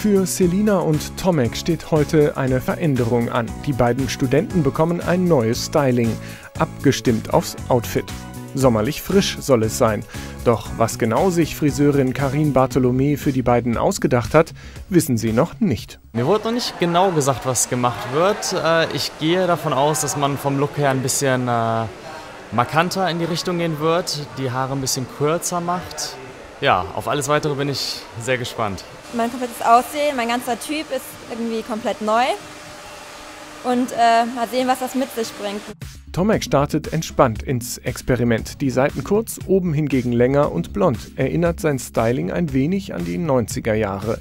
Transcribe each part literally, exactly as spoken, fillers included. Für Selina und Tomek steht heute eine Veränderung an. Die beiden Studenten bekommen ein neues Styling, abgestimmt aufs Outfit. Sommerlich frisch soll es sein. Doch was genau sich Friseurin Karin Bartholomé für die beiden ausgedacht hat, wissen sie noch nicht. Mir wurde noch nicht genau gesagt, was gemacht wird. Ich gehe davon aus, dass man vom Look her ein bisschen markanter in die Richtung gehen wird, die Haare ein bisschen kürzer macht. Ja, auf alles Weitere bin ich sehr gespannt. Mein komplettes Aussehen, mein ganzer Typ ist irgendwie komplett neu. Und äh, mal sehen, was das mit sich bringt. Tomek startet entspannt ins Experiment. Die Seiten kurz, oben hingegen länger und blond. Erinnert sein Styling ein wenig an die neunziger Jahre.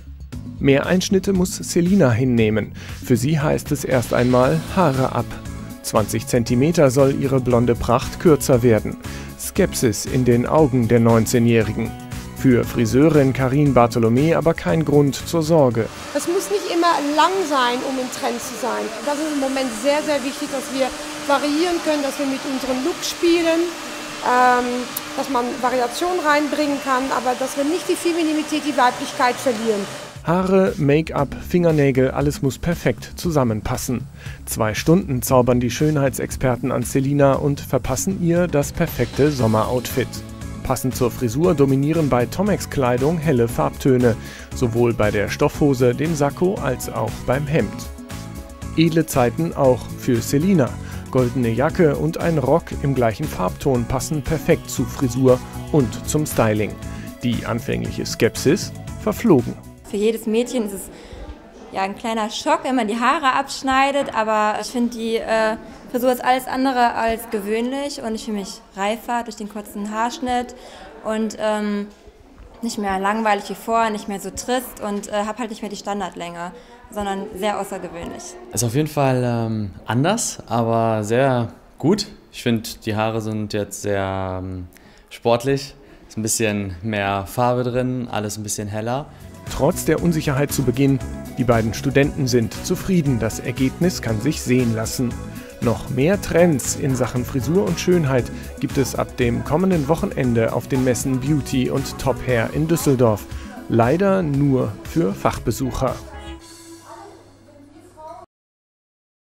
Mehr Einschnitte muss Selina hinnehmen. Für sie heißt es erst einmal Haare ab. zwanzig Zentimeter soll ihre blonde Pracht kürzer werden. Skepsis in den Augen der neunzehnjährigen. Für Friseurin Karin Bartholomé aber kein Grund zur Sorge. Es muss nicht immer lang sein, um im Trend zu sein. Das ist im Moment sehr, sehr wichtig, dass wir variieren können, dass wir mit unserem Look spielen, ähm, dass man Variation reinbringen kann, aber dass wir nicht die Femininität, die Weiblichkeit verlieren. Haare, Make-up, Fingernägel, alles muss perfekt zusammenpassen. Zwei Stunden zaubern die Schönheitsexperten an Selina und verpassen ihr das perfekte Sommeroutfit. Passend zur Frisur dominieren bei Tomeks Kleidung helle Farbtöne, sowohl bei der Stoffhose, dem Sakko als auch beim Hemd. Edle Zeiten auch für Selina. Goldene Jacke und ein Rock im gleichen Farbton passen perfekt zu Frisur und zum Styling. Die anfängliche Skepsis verflogen. Für jedes Mädchen ist es ja ein kleiner Schock, wenn man die Haare abschneidet, aber ich finde die äh, Frisur ist alles andere als gewöhnlich und ich fühle mich reifer durch den kurzen Haarschnitt und ähm, nicht mehr langweilig wie vorher, nicht mehr so trist und äh, habe halt nicht mehr die Standardlänge, sondern sehr außergewöhnlich. Ist auf jeden Fall ähm, anders, aber sehr gut. Ich finde, die Haare sind jetzt sehr ähm, sportlich, ist ein bisschen mehr Farbe drin, alles ein bisschen heller. Trotz der Unsicherheit zu Beginn, die beiden Studenten sind zufrieden. Das Ergebnis kann sich sehen lassen. Noch mehr Trends in Sachen Frisur und Schönheit gibt es ab dem kommenden Wochenende auf den Messen Beauty und Top Hair in Düsseldorf. Leider nur für Fachbesucher.